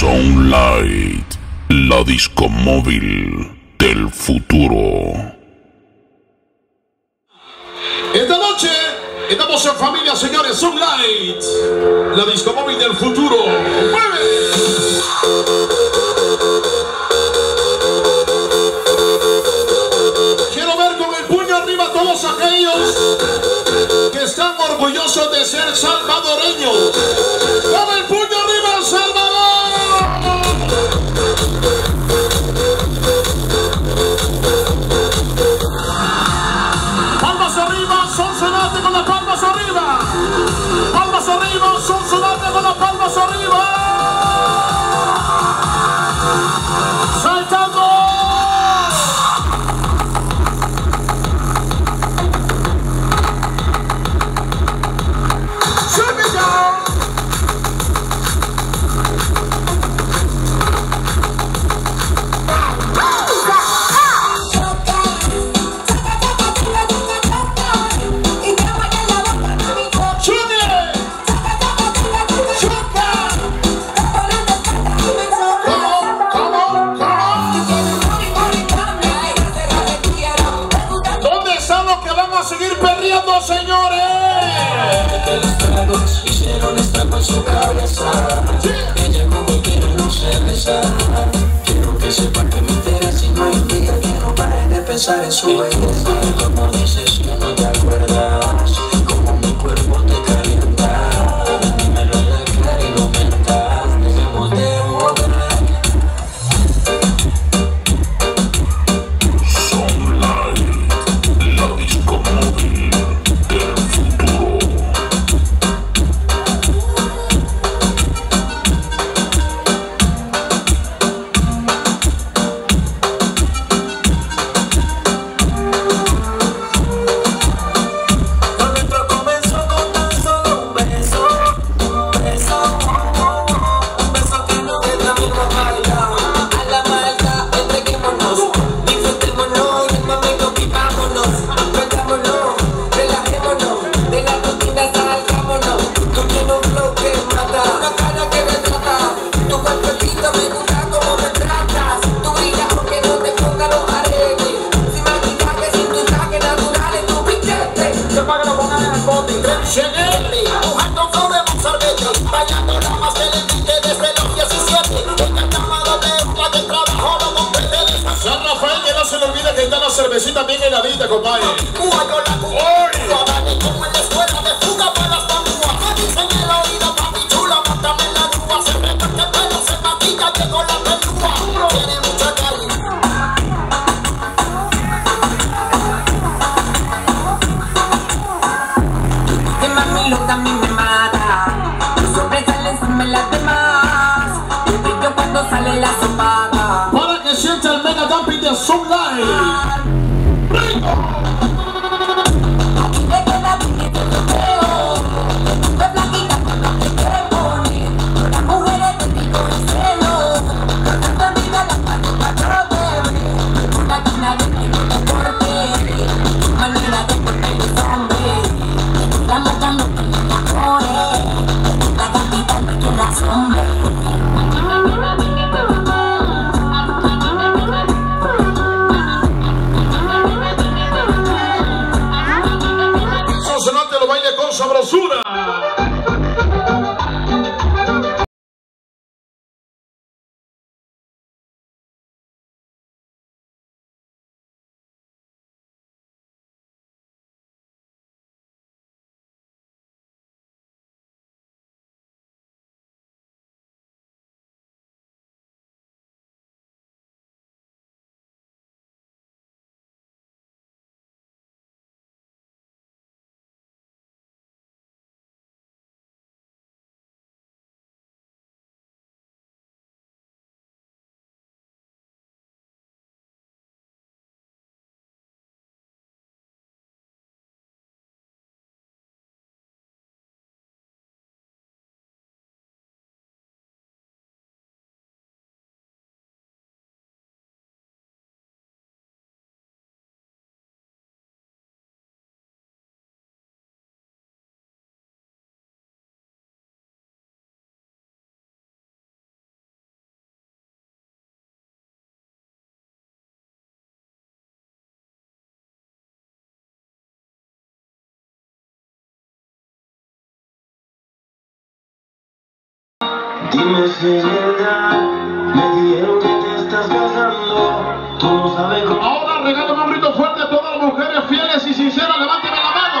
Sunlight, la discomóvil del futuro. Esta noche estamos en familia, señores. Sunlight, la discomóvil del futuro. ¡Mueve! Quiero ver con el puño arriba a todos aquellos que están orgullosos de ser salvadoreños. ¡Con el puño arriba al Salvador! Sonsonate con las palmas arriba. Palmas arriba, Sonsonate con las palmas arriba. ¡Saltando! En su belleza, como dices, yo no te acuerdas, como mi cuerpo te calienta, me lo declara y lo mentas, dejemos de moderar. Sunlight, la discomóvil del futuro. San Rafael, que no se le olvide que está la cervecita bien heladita, compadre. Sunlight. ¡Sabrosura! Dime si es verdad, me dijeron que te estás casando. Tú no sabes cómo. Ahora regalo un grito fuerte a todas las mujeres fieles y sinceras. Levántame la mano.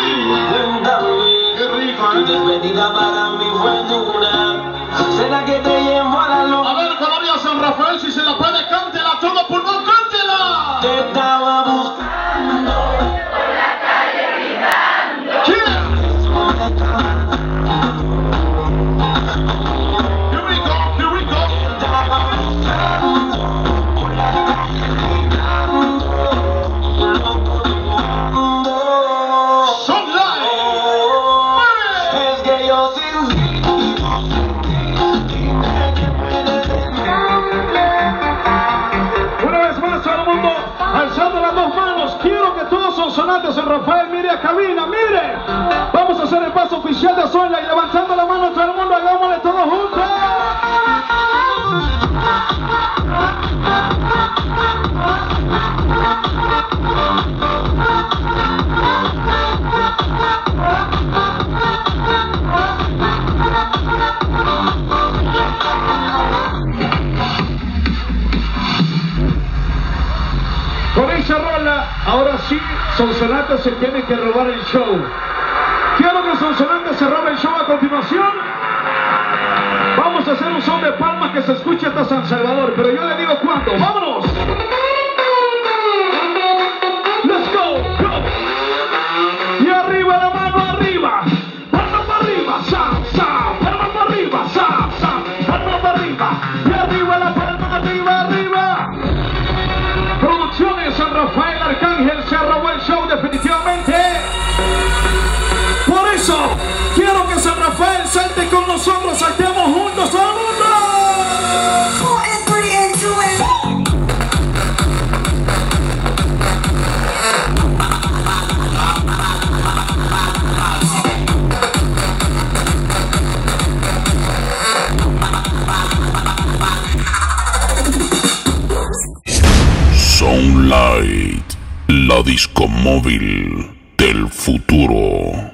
¡Uy! ¡Qué rico! Tu despedida para mí fue dura. Será que te llevo a la locura. A ver, Colombia, San Rafael, si se la puede, cántela todo pulmón, cántela. Te estaba buscando por la calle gritando. Yeah. Here we go, te estaba buscando por la calle gritando. Sunlight. Es que yo sin ti. Sonsonate, San Rafael, mire a cabina, mire. Vamos a hacer el paso oficial de Sunlight, levantando la mano todo el mundo, hagámosle todos juntos. Con esa rola, ahora sí, Sonsonate se tiene que robar el show. Quiero que Sonsonate se robe el show a continuación. Vamos a hacer un son de palmas que se escuche hasta San Salvador, pero yo le digo cuándo. ¡Vámonos! ¡Let's go! ¡Go! Y arriba la mano, arriba. Palma para arriba, sa, sa. Palma para arriba, sa, sa. Palma para arriba. Y arriba la palma, arriba, arriba. Producciones San Rafael Arcángel se robó el show definitivamente. Por eso quiero que San Rafael salte con nosotros, saltemos juntos todo el mundo. Sunlight, la discomóvil del futuro.